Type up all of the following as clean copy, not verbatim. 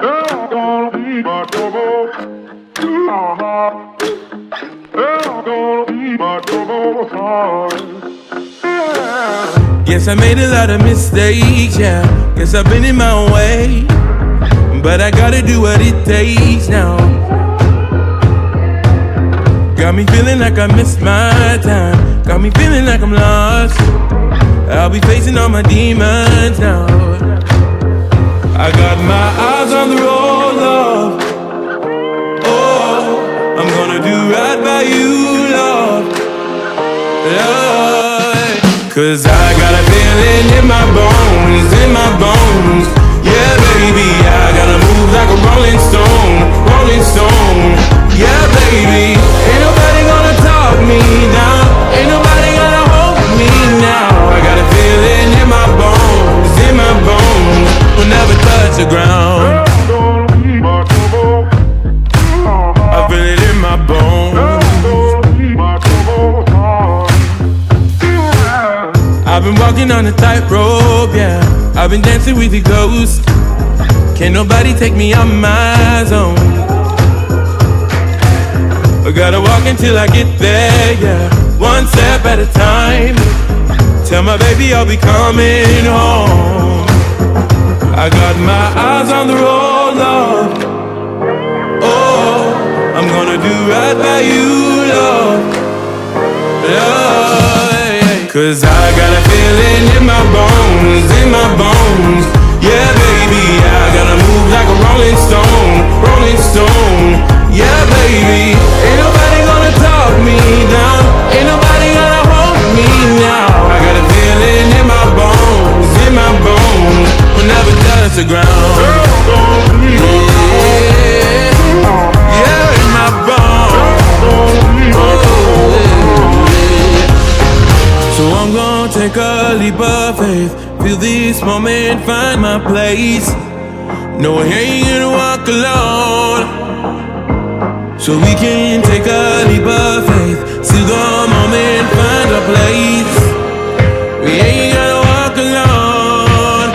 There's gonna be my trouble to my heart. There's gonna be my trouble heart. Guess I made a lot of mistakes, yeah. Guess I've been in my own way, but I gotta do what it takes now. Got me feeling like I missed my time. Got me feeling like I'm lost. I'll be facing all my demons now. I got my eyes on the road, love. Oh, I'm gonna do right by you, love, love. 'Cause I got a feeling in my bones, in my bones. Yeah, baby, I gotta move like a rolling stone, rolling stone. Yeah, baby, ain't nobody gonna talk me down. Ain't nobody gonna hold me now. I got a feeling in my bones, in my bones. We'll never touch the ground. I feel it in my bones. I've been walking on a tightrope, yeah. I've been dancing with the ghost. Can't nobody take me on my zone. I gotta walk until I get there, yeah. One step at a time. Tell my baby I'll be coming home. I got my eyes on the road, love. Oh, I'm gonna do right by you, love, love. 'Cause I got a feeling in my bones, in my bones. Yeah, baby, I gotta move like a rolling stone, rolling stone. Yeah, baby, ain't nobody gonna talk me down. Ain't nobody gonna hold me now. I got a feeling in my bones, in my bones. We'll never touch the ground. Yeah, yeah, in my bones. Oh. So I'm gonna take a leap of faith. Feel this moment, find my place. No, I ain't gonna walk alone. So we can take a leap of faith. See the moment, find a place. We ain't gotta walk alone.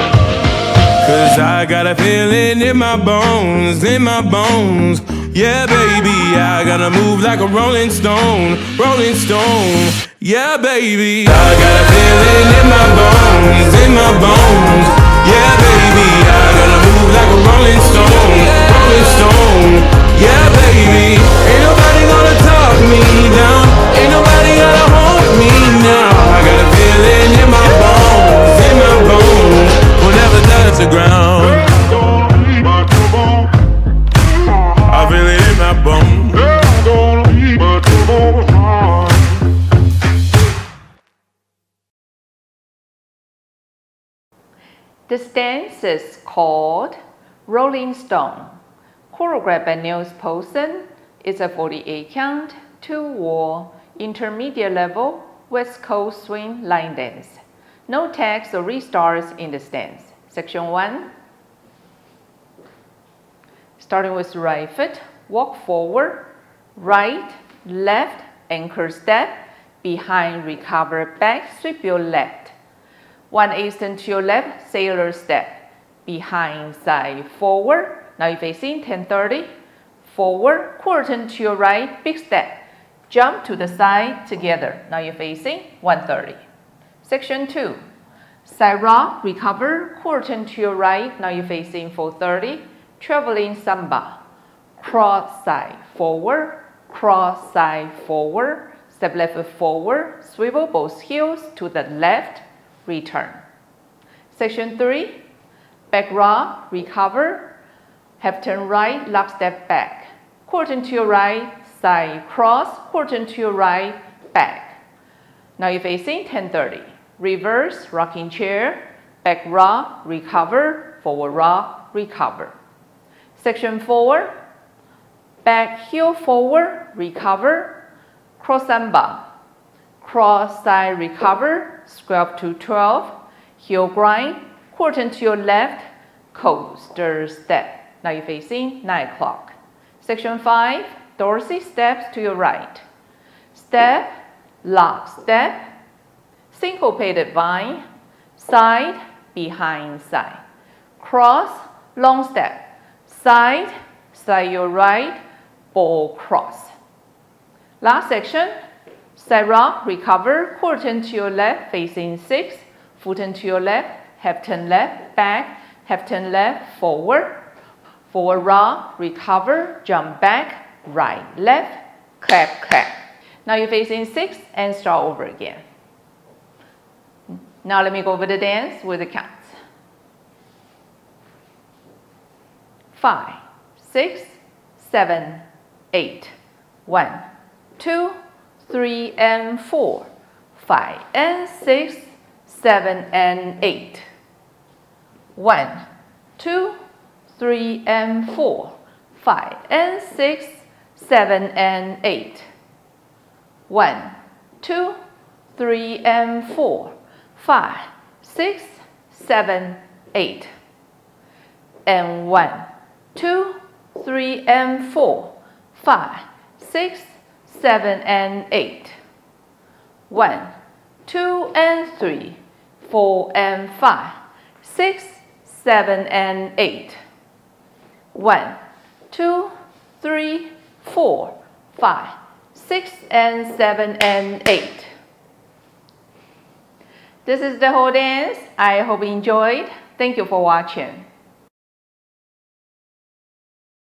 'Cause I got a feeling in my bones, in my bones. Yeah, baby, I gotta move like a rolling stone, rolling stone. Yeah, baby, I got a feeling in my bones, in my bones. Yeah, baby, I gotta move like a rolling stone, rolling stone. Yeah, baby, ain't nobody gonna talk me down. Ain't nobody gonna hold me now. I got a feeling in my bones, in my bones. We'll never touch the ground. I feel it in my bones. This dance is called Rolling Stone. Choreographed by Niels Poulsen. It's a 48 count, 2-wall, intermediate level, West Coast swing line dance. No tags or restarts in this dance. Section 1. Starting with right foot, walk forward, right, left, anchor step, behind, recover, back, sweep your left. 1/8 turn to your left, sailor step, behind, side, forward. Now you face in 10-30, forward, quarter turn to your right, big step, jump to the side together. Now you're facing 130. Section 2, side rock, recover, quarter turn to your right. Now you're facing 430, traveling samba, cross side, forward, cross side, forward, step left foot forward, swivel both heels to the left, return. Section 3, back rock, recover, half turn right, lock step back, quarter turn to your right, side cross, quarter turn to your right, back. Now you're facing 10-30. Reverse, rocking chair, back rock, recover, forward rock, recover. Section 4, back heel forward, recover, cross samba, cross side, recover, square up to 12, heel grind, quarter turn to your left, coaster step. Now you're facing 9 o'clock. Section 5, Dorsey steps to your right. Step, lock step, syncopated vine, side, behind side. Cross, long step, side, side your right, ball cross. Last section, side rock, recover, quarter turn to your left, facing 6, full turn to your left, half turn left, back, half turn left, forward, forward rock, recover, jump back, right, left, clap, clap. Now you're facing 6 and start over again. Now let me go over the dance with the counts. 5, 6, 7, 8. 1, 2, 3, and 4. 5 and 6, 7 and 8. 1, 2, 3 and 4. 5 and 6, 7 and 8. 1, 2, 3 and 4. 5, 6, 7, 8. And 1, 2, 3 and 4. 5, 6, 7 and 8. 1, 2 and 3. 4 and 5. 6, 7 and 8. 1, 2, 3, 4. 5, 6, and 7 and 8. This is the whole dance. I hope you enjoyed. Thank you for watching.